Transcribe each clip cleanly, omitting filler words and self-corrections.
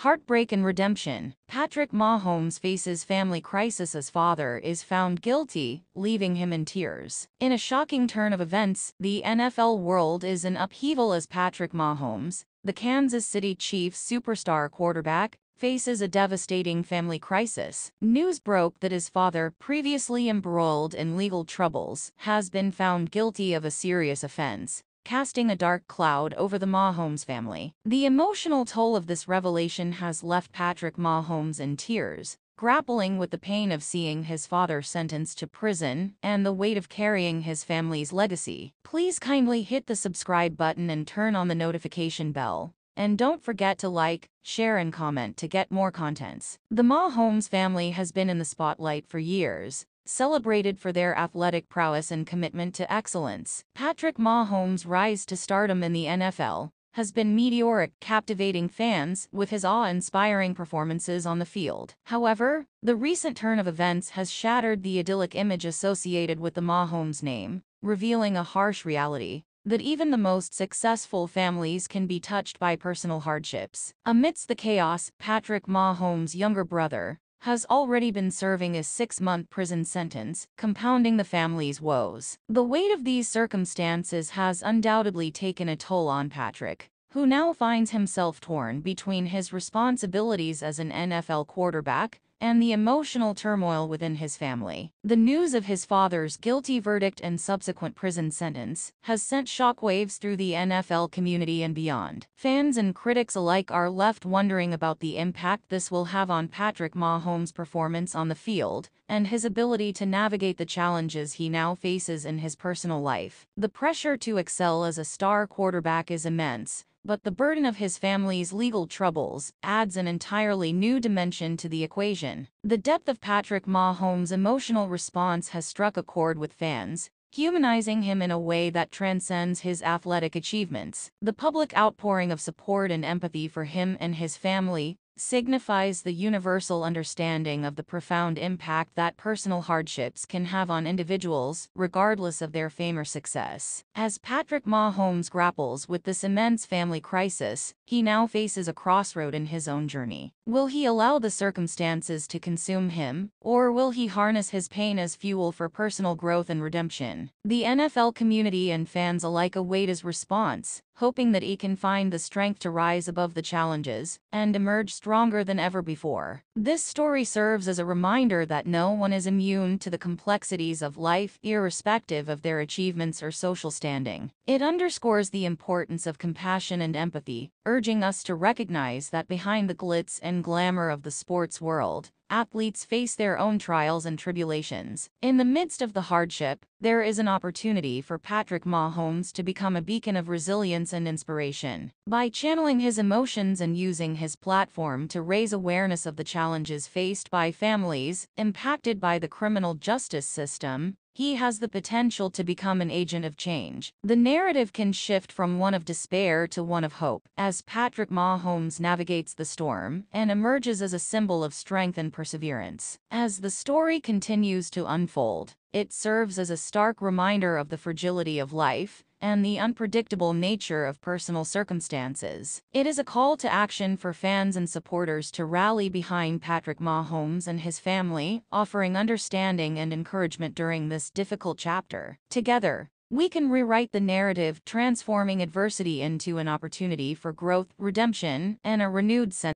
Heartbreak and redemption. Patrick Mahomes faces family crisis as father is found guilty, leaving him in tears. In a shocking turn of events, the NFL world is in upheaval as Patrick Mahomes, the Kansas City Chiefs superstar quarterback, faces a devastating family crisis. News broke that his father, previously embroiled in legal troubles, has been found guilty of a serious offense, casting a dark cloud over the Mahomes family. The emotional toll of this revelation has left Patrick Mahomes in tears, grappling with the pain of seeing his father sentenced to prison and the weight of carrying his family's legacy. Please kindly hit the subscribe button and turn on the notification bell. And don't forget to like, share, and comment to get more contents. The Mahomes family has been in the spotlight for years, celebrated for their athletic prowess and commitment to excellence. Patrick Mahomes' rise to stardom in the NFL has been meteoric, captivating fans with his awe-inspiring performances on the field. However, the recent turn of events has shattered the idyllic image associated with the Mahomes name, revealing a harsh reality that even the most successful families can be touched by personal hardships. Amidst the chaos, Patrick Mahomes' younger brother has already been serving a 6-month prison sentence, compounding the family's woes. The weight of these circumstances has undoubtedly taken a toll on Patrick, who now finds himself torn between his responsibilities as an NFL quarterback and the emotional turmoil within his family. The news of his father's guilty verdict and subsequent prison sentence has sent shockwaves through the NFL community and beyond. Fans and critics alike are left wondering about the impact this will have on Patrick Mahomes' performance on the field and his ability to navigate the challenges he now faces in his personal life. The pressure to excel as a star quarterback is immense, but the burden of his family's legal troubles adds an entirely new dimension to the equation. The depth of Patrick Mahomes' emotional response has struck a chord with fans, humanizing him in a way that transcends his athletic achievements. The public outpouring of support and empathy for him and his family signifies the universal understanding of the profound impact that personal hardships can have on individuals, regardless of their fame or success. As Patrick Mahomes grapples with this immense family crisis, he now faces a crossroad in his own journey. Will he allow the circumstances to consume him, or will he harness his pain as fuel for personal growth and redemption? The NFL community and fans alike await his response, hoping that he can find the strength to rise above the challenges and emerge stronger than ever before. This story serves as a reminder that no one is immune to the complexities of life, irrespective of their achievements or social standing. It underscores the importance of compassion and empathy, urging us to recognize that behind the glitz and glamour of the sports world, athletes face their own trials and tribulations. In the midst of the hardship, there is an opportunity for Patrick Mahomes to become a beacon of resilience and inspiration. By channeling his emotions and using his platform to raise awareness of the challenges faced by families impacted by the criminal justice system, he has the potential to become an agent of change. The narrative can shift from one of despair to one of hope, as Patrick Mahomes navigates the storm and emerges as a symbol of strength and perseverance. As the story continues to unfold, it serves as a stark reminder of the fragility of life and the unpredictable nature of personal circumstances. It is a call to action for fans and supporters to rally behind Patrick Mahomes and his family, offering understanding and encouragement during this difficult chapter. Together, we can rewrite the narrative, transforming adversity into an opportunity for growth, redemption, and a renewed sense.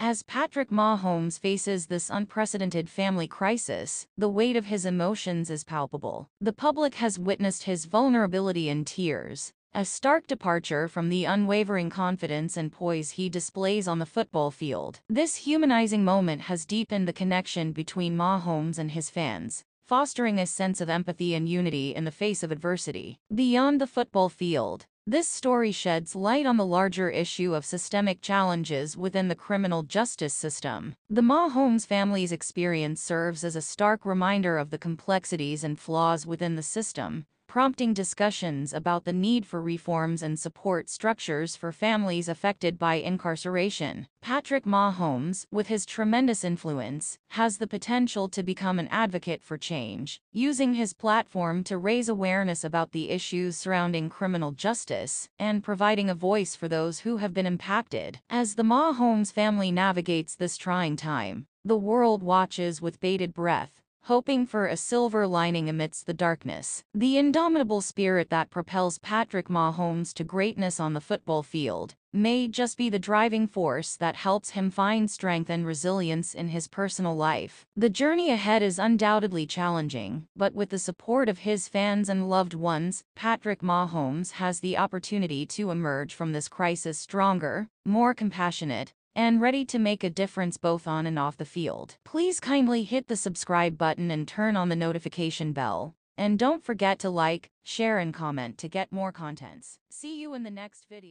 As Patrick Mahomes faces this unprecedented family crisis, the weight of his emotions is palpable. The public has witnessed his vulnerability and tears, a stark departure from the unwavering confidence and poise he displays on the football field. This humanizing moment has deepened the connection between Mahomes and his fans, fostering a sense of empathy and unity in the face of adversity. Beyond the football field, this story sheds light on the larger issue of systemic challenges within the criminal justice system. The Mahomes family's experience serves as a stark reminder of the complexities and flaws within the system, prompting discussions about the need for reforms and support structures for families affected by incarceration. Patrick Mahomes, with his tremendous influence, has the potential to become an advocate for change, using his platform to raise awareness about the issues surrounding criminal justice and providing a voice for those who have been impacted. As the Mahomes family navigates this trying time, the world watches with bated breath, hoping for a silver lining amidst the darkness. The indomitable spirit that propels Patrick Mahomes to greatness on the football field may just be the driving force that helps him find strength and resilience in his personal life. The journey ahead is undoubtedly challenging, but with the support of his fans and loved ones, Patrick Mahomes has the opportunity to emerge from this crisis stronger, more compassionate, and ready to make a difference both on and off the field. Please kindly hit the subscribe button and turn on the notification bell. And don't forget to like, share, and comment to get more contents. See you in the next video.